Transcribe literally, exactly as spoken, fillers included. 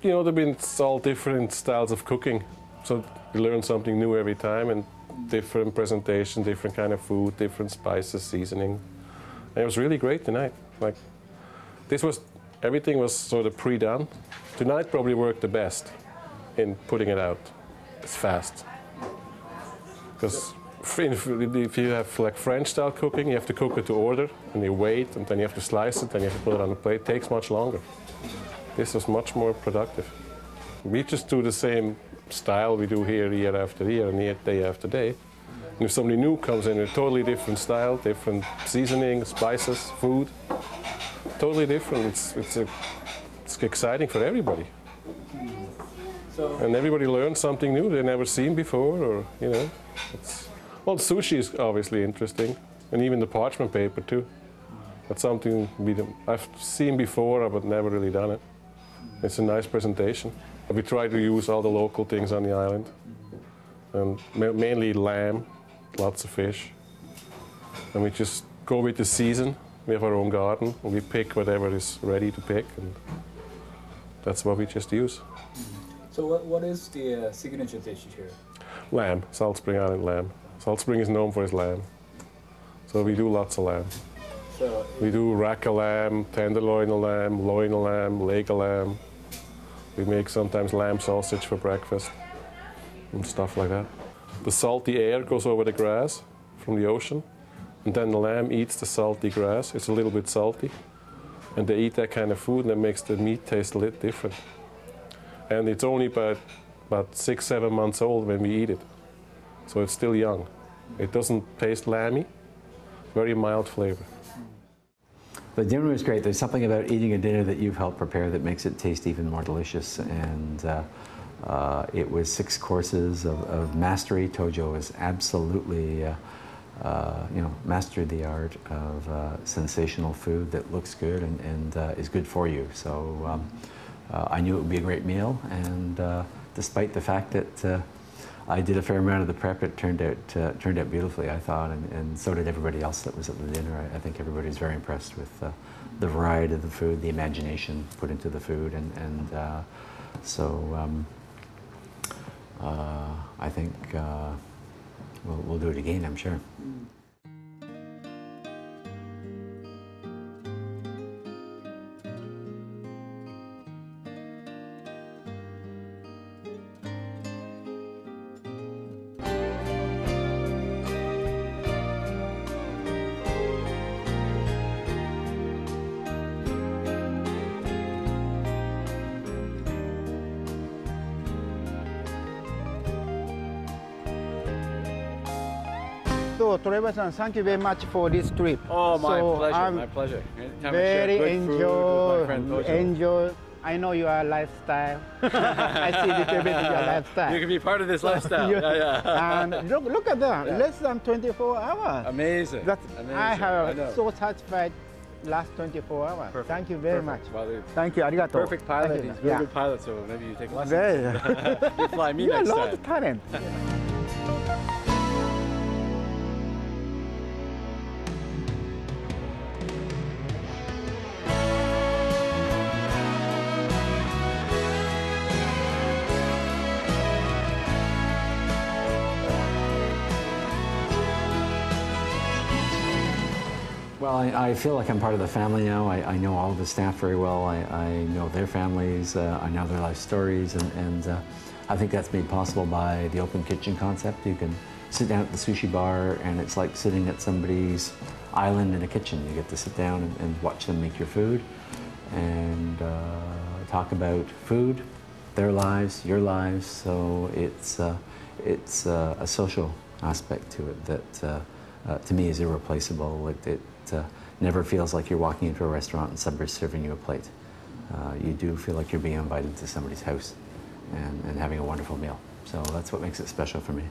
You know, there have been all different styles of cooking, so you learn something new every time, and different presentation, different kind of food, different spices, seasoning. And it was really great tonight. Like, this was, everything was sort of pre-done. Tonight probably worked the best in putting it out. It's fast. Because if you have like French-style cooking, you have to cook it to order, and you wait, and then you have to slice it, then you have to put it on the plate. It takes much longer. This was much more productive. We just do the same style we do here year after year and year, day after day. And if somebody new comes in with a totally different style, different seasoning, spices, food, totally different, it's, it's, a, it's exciting for everybody. So and everybody learns something new they've never seen before, or, you know. It's, well, sushi is obviously interesting, and even the parchment paper too. That's something we I've seen before, but never really done it. It's a nice presentation. We try to use all the local things on the island, and mainly lamb, lots of fish. And we just go with the season. We have our own garden, and we pick whatever is ready to pick, and that's what we just use. So what, what is the uh, signature dish here? Lamb, Salt Spring Island lamb. Salt Spring is known for its lamb, so we do lots of lamb. So we do rack of lamb, tenderloin of lamb, loin of lamb, leg of lamb. We make sometimes lamb sausage for breakfast and stuff like that. The salty air goes over the grass from the ocean, and then the lamb eats the salty grass. It's a little bit salty, and they eat that kind of food, and that makes the meat taste a little different. And it's only about, about six, seven months old when we eat it, so it's still young. It doesn't taste lamby, very mild flavor. The dinner was great. There's something about eating a dinner that you've helped prepare that makes it taste even more delicious. And uh, uh, it was six courses of, of mastery. Tojo has absolutely, uh, uh, you know, mastered the art of uh, sensational food that looks good and, and uh, is good for you. So um, uh, I knew it would be a great meal. And uh, despite the fact that uh, I did a fair amount of the prep, it turned out uh, turned out beautifully, I thought, and, and so did everybody else that was at the dinner. I, I think everybody's very impressed with uh, the variety of the food, the imagination put into the food, and, and uh, so um, uh, I think uh, we'll, we'll do it again, I'm sure. So, Trevor-san, thank you very much for this trip. Oh, my so, pleasure, um, my pleasure. Very good enjoy, my friend Tojo. enjoy. I know your lifestyle. I see a little bit of your lifestyle. You can be part of this lifestyle. you, yeah, yeah. And look, look at that, yeah. Less than twenty-four hours. Amazing. That's, Amazing. I have I so satisfied last twenty-four hours. Perfect. Thank you very Perfect. much. Well, thank you. Arigato. Perfect pilot. He's a very yeah. good pilot, so maybe you take lessons. Very. You fly me you next time. You have a lot of talent. Yeah. Well, I, I feel like I'm part of the family now. I, I know all of the staff very well. I, I know their families. Uh, I know their life stories. And, and uh, I think that's made possible by the open kitchen concept. You can sit down at the sushi bar, and it's like sitting at somebody's island in a kitchen. You get to sit down and, and watch them make your food and uh, talk about food, their lives, your lives. So it's, uh, it's uh, a social aspect to it that, uh, uh, to me, is irreplaceable. It, it, It uh, never feels like you're walking into a restaurant and somebody's serving you a plate. Uh, you do feel like you're being invited to somebody's house and, and having a wonderful meal. So that's what makes it special for me.